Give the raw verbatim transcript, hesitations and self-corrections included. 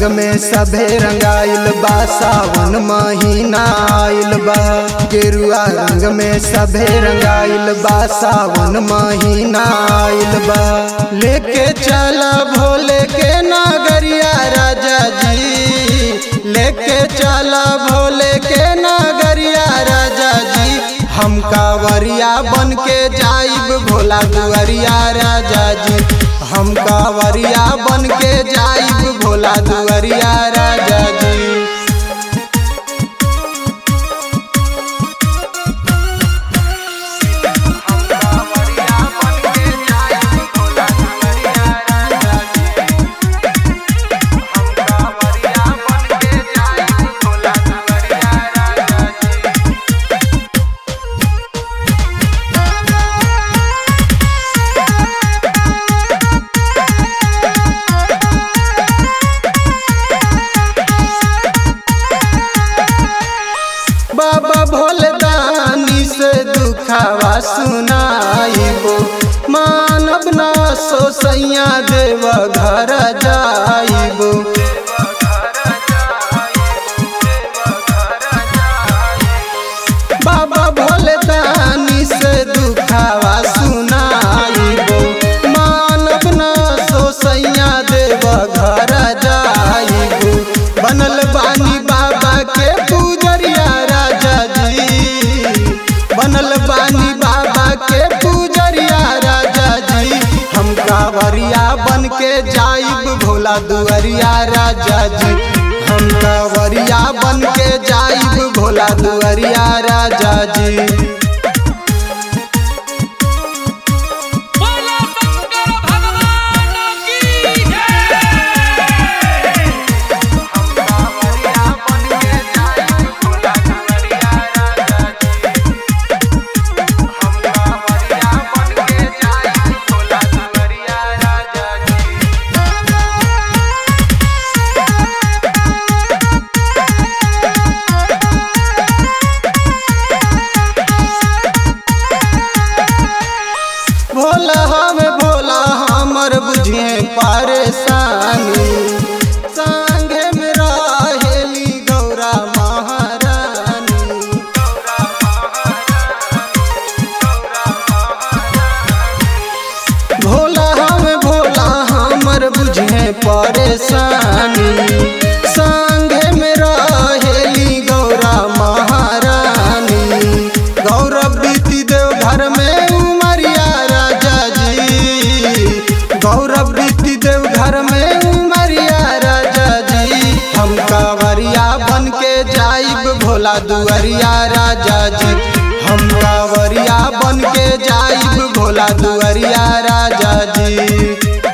रंग में सभे रंगाइल बा, सावन महीना आइल बा। गेरुआ रंग में सभे रंगाइल बा, सावन महीना आइल बा। लेके चला भोले के नागरिया राजा जी, लेके चला भोले के नागरिया राजा जी। हम कांवरिया बन के जाइब भोला दुआरिया राजा जी, हम कांवरिया बन के जाइब भोला दुआरिया राजा जी। बाबा भोले दानी से दुखावा सुनाइबो, मानव ना सोसैया देव घर जाइबो। बाबा भोले दानी से दुखावा सुनाइबो, मानव ना सोसैया देव घर जाइबो। बनल बानी बाबा के पूजरिया बनल बानी बाबा के पूजरिया राजा जी। हम कांवरिया बन के जाइब भोला दुआरिया राजा जी, हम कांवरिया बन के जाइब भोला दुआरिया राजा जी। भोला हमें भोला हमर बुझे परेशानी, संगे में रहेली गौरा महारानी। भोला हमें भोला हमर बुझे परेशानी, संगे में रहेली गौरा महारानी। गौरव बीती देव घर में गौरव बीती देव घर में उमरिया राजा जी। हम कांवरिया बन के जाइब भोला दुआरिया राजा जी, हम कांवरिया बन के जाइब भोला दुआरिया राजा जी।